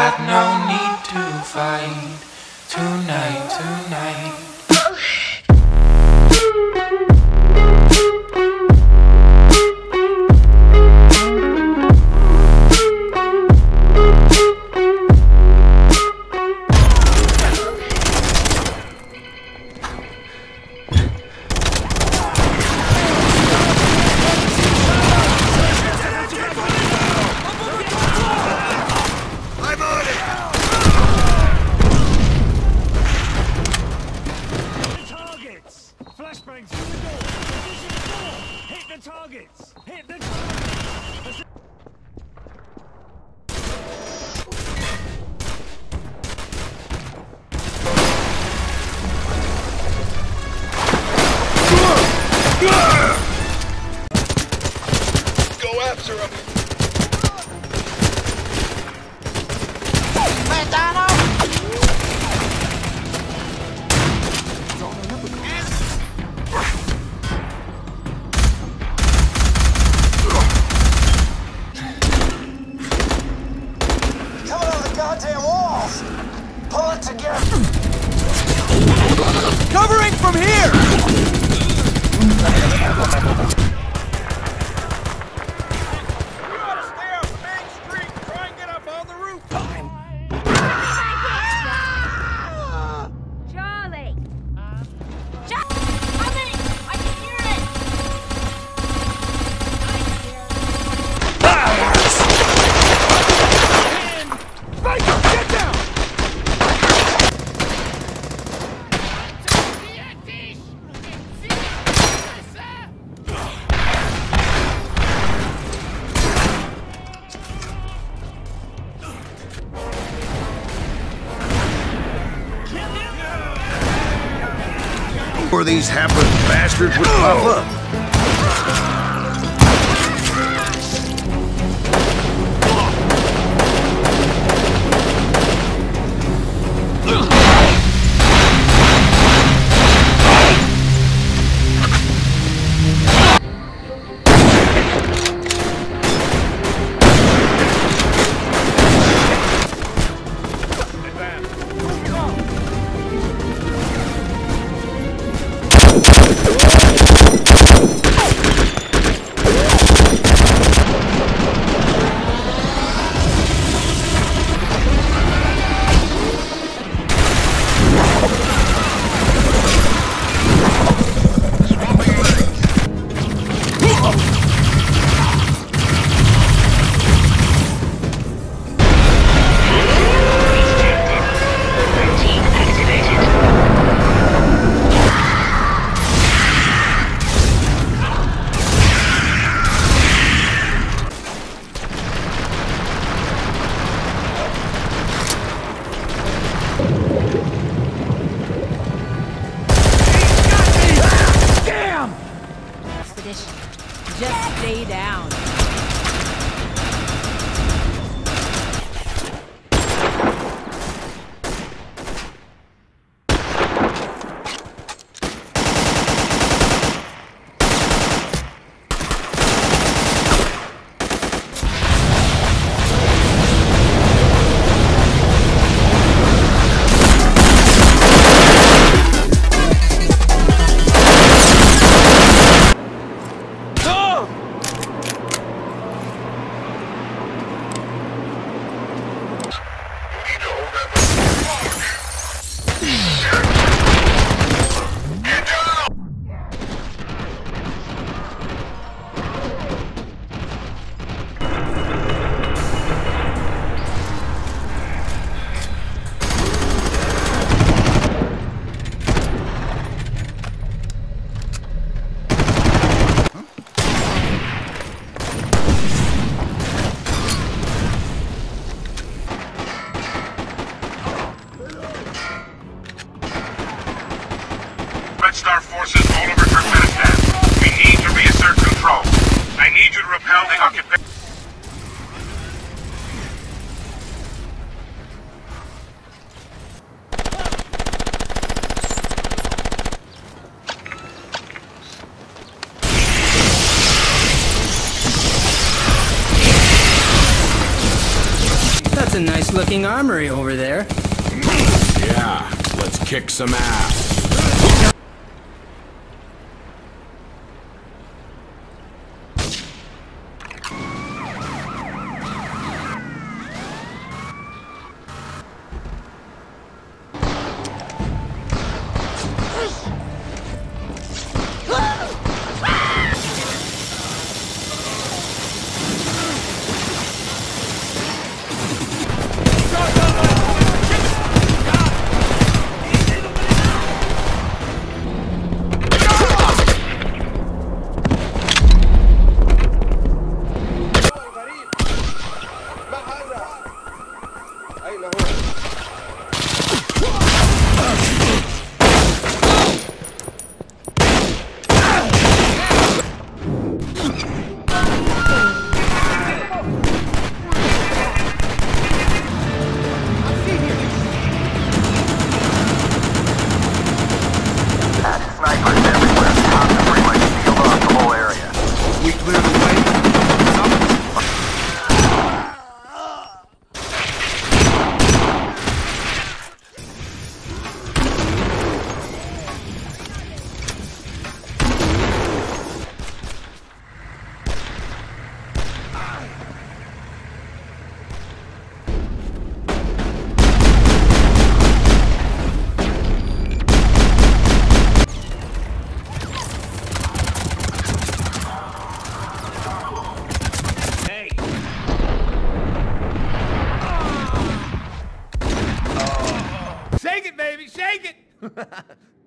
had no need to fight tonight, tonight. Or these hapless bastards would pop up. Just stay down. fucking armory over there. Yeah, let's kick some ass.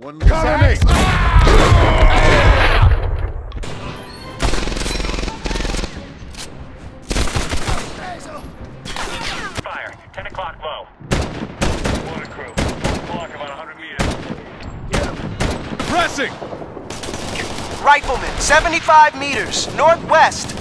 One last fire. 10 o'clock low. Water crew. Block about 100 meters. Yeah. Pressing. Rifleman, 75 meters northwest.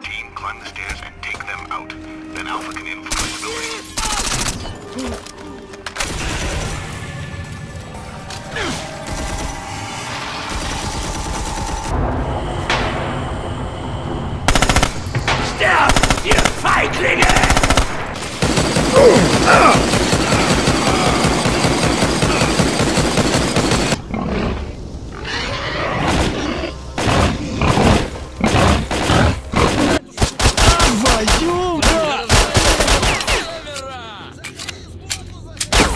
Team, climb the stairs and take them out. Then Alpha can influence the building.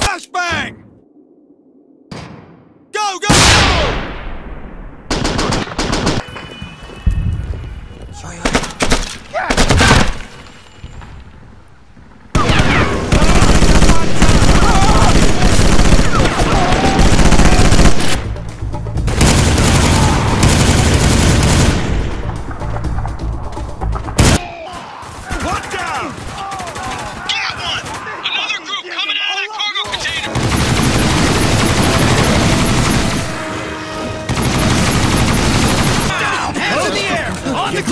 Flashbang! Go, go, go! Sorry, ich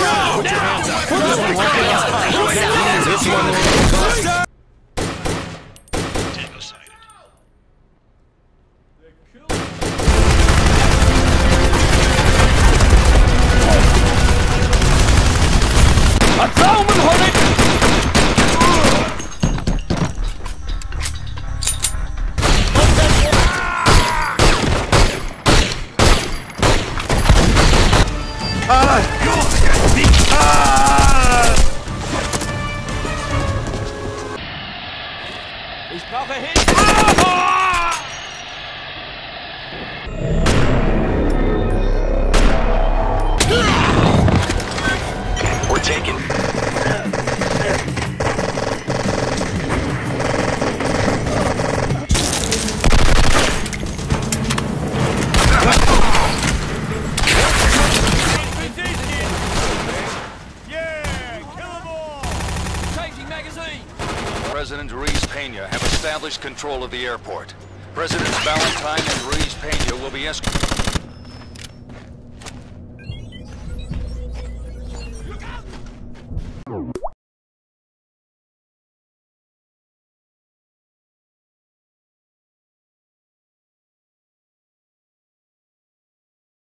brauche Hilfe! We're taken. Yeah! Kill them all! Changing magazine! President Ruiz Pena have established control of the airport. Presidents Valentine and Ruiz Pena will be escorted.